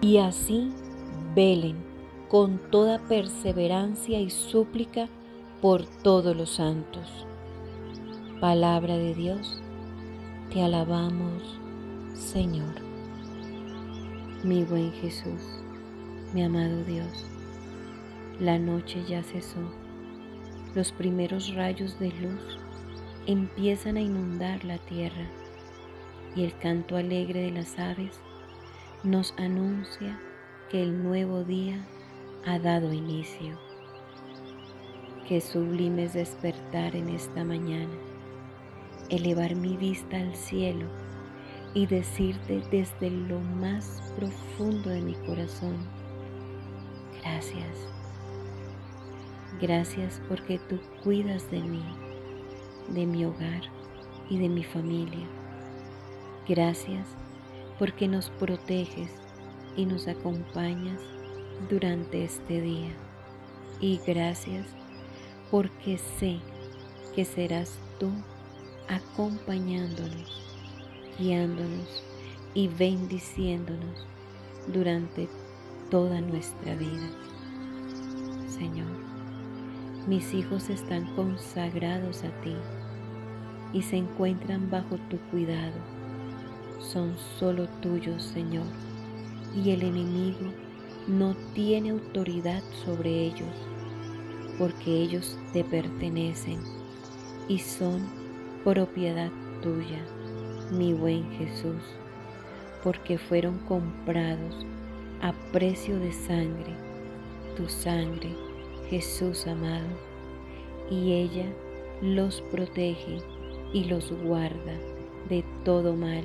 y así velen con toda perseverancia y súplica por todos los santos. Palabra de Dios, te alabamos, Señor. Mi buen Jesús, mi amado Dios, la noche ya cesó. Los primeros rayos de luz empiezan a inundar la tierra y el canto alegre de las aves nos anuncia que el nuevo día ha dado inicio. Qué sublime es despertar en esta mañana, elevar mi vista al cielo y decirte desde lo más profundo de mi corazón: gracias. Gracias porque tú cuidas de mí, de mi hogar y de mi familia. Gracias porque nos proteges y nos acompañas durante este día. Y gracias porque sé que serás tú acompañándonos, guiándonos y bendiciéndonos durante toda nuestra vida. Señor, mis hijos están consagrados a ti y se encuentran bajo tu cuidado. Son solo tuyos, Señor, y el enemigo no tiene autoridad sobre ellos, porque ellos te pertenecen y son propiedad tuya, mi buen Jesús, porque fueron comprados a precio de sangre, tu sangre, Jesús amado, y ella los protege y los guarda de todo mal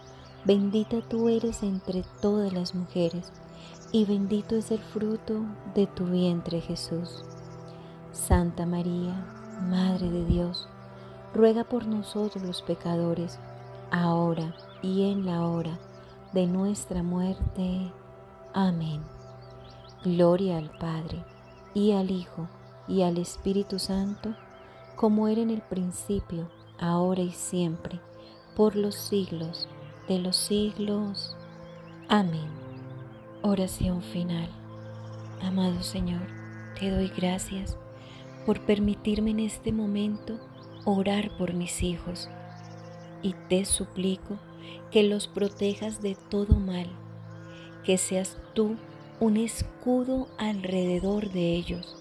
Bendita tú eres entre todas las mujeres, y bendito es el fruto de tu vientre, Jesús. Santa María, Madre de Dios, ruega por nosotros los pecadores, ahora y en la hora de nuestra muerte. Amén. Gloria al Padre, y al Hijo, y al Espíritu Santo, como era en el principio, ahora y siempre, por los siglos de los siglos. Amén. Oración final. Amado Señor, te doy gracias por permitirme en este momento orar por mis hijos, y te suplico que los protejas de todo mal, que seas tú un escudo alrededor de ellos,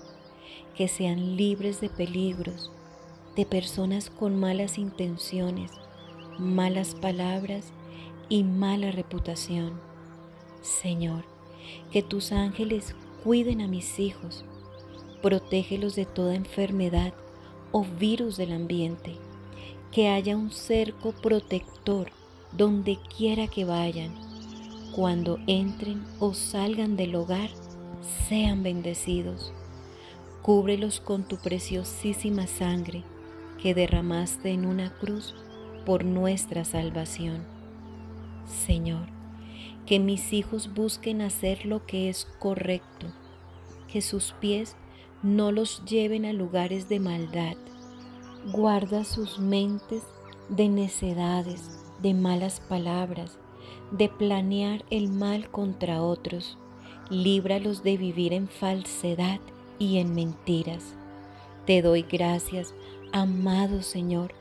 que sean libres de peligros, de personas con malas intenciones, malas palabras y mala reputación. Señor, que tus ángeles cuiden a mis hijos, protégelos de toda enfermedad o virus del ambiente, que haya un cerco protector donde quiera que vayan. Cuando entren o salgan del hogar, sean bendecidos. Cúbrelos con tu preciosísima sangre que derramaste en una cruz por nuestra salvación. Señor, que mis hijos busquen hacer lo que es correcto, que sus pies no los lleven a lugares de maldad. Guarda sus mentes de necedades, de malas palabras, de planear el mal contra otros. Líbralos de vivir en falsedad y en mentiras. Te doy gracias, amado Señor,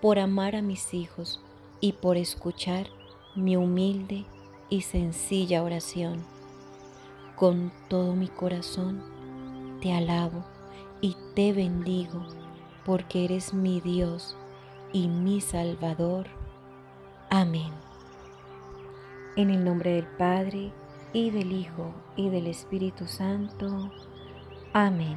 por amar a mis hijos y por escuchar mi humilde y sencilla oración. Con todo mi corazón te alabo y te bendigo, porque eres mi Dios y mi Salvador. Amén. En el nombre del Padre, y del Hijo, y del Espíritu Santo. Amén.